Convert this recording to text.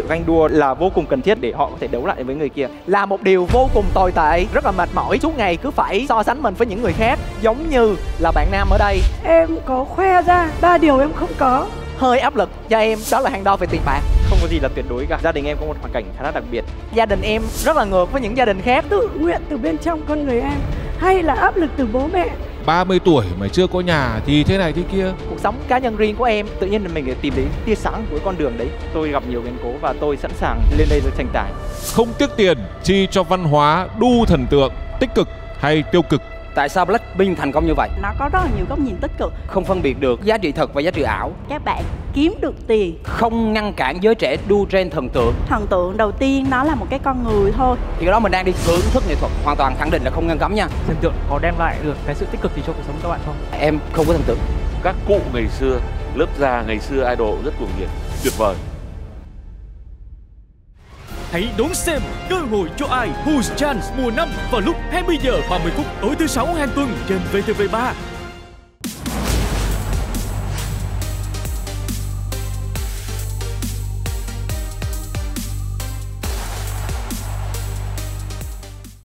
sự ganh đua là vô cùng cần thiết để họ có thể đấu lại với người kia. Là một điều vô cùng tồi tệ, rất là mệt mỏi, suốt ngày cứ phải so sánh mình với những người khác, giống như là bạn nam ở đây. Em có khoe ra ba điều em không có, hơi áp lực cho em, đó là hàng đo về tiền bạc. Không có gì là tuyệt đối cả. Gia đình em có một hoàn cảnh khá là đặc biệt. Gia đình em rất là ngược với những gia đình khác. Tự nguyện từ bên trong con người em hay là áp lực từ bố mẹ? 30 tuổi mà chưa có nhà thì thế này thế kia. Cuộc sống cá nhân riêng của em, tự nhiên mình phải tìm đến tia sáng của con đường đấy. Tôi gặp nhiều biến cố và tôi sẵn sàng lên đây để tranh tài. Không tiếc tiền chi cho văn hóa đu thần tượng, tích cực hay tiêu cực. Tại sao Blackpink thành công như vậy? Nó có rất là nhiều góc nhìn tích cực. Không phân biệt được giá trị thật và giá trị ảo. Các bạn kiếm được tiền. Không ngăn cản giới trẻ đu trend thần tượng. Thần tượng đầu tiên nó là một cái con người thôi. Thì cái đó mình đang đi thưởng thức nghệ thuật. Hoàn toàn khẳng định là không ngăn cấm nha. Thần tượng có đem lại được cái sự tích cực gì cho cuộc sống các bạn không? Em không có thần tượng. Các cụ ngày xưa, lớp già ngày xưa idol rất cuồng nhiệt, tuyệt vời. Hãy đón xem Cơ Hội Cho Ai Whose Chance mùa 5 vào lúc 20h30 tối thứ Sáu hàng tuần trên VTV3.